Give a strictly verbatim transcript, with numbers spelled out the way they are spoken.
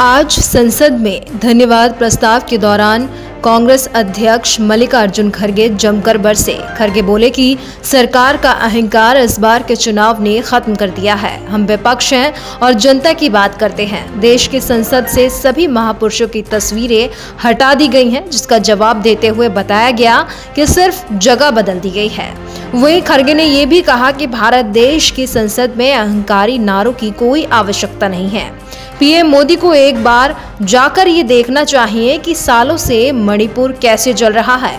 आज संसद में धन्यवाद प्रस्ताव के दौरान कांग्रेस अध्यक्ष मल्लिकार्जुन खड़गे जमकर बरसे। खड़गे बोले कि सरकार का अहंकार इस बार के चुनाव ने खत्म कर दिया है। हम विपक्ष हैं और जनता की बात करते हैं। देश की संसद से सभी महापुरुषों की तस्वीरें हटा दी गई हैं, जिसका जवाब देते हुए बताया गया कि सिर्फ जगह बदल दी गई है। वहीं खड़गे ने यह भी कहा कि भारत देश की संसद में अहंकारी नारों की कोई आवश्यकता नहीं है। पीएम मोदी को एक बार जाकर ये देखना चाहिए कि सालों से मणिपुर कैसे जल रहा है।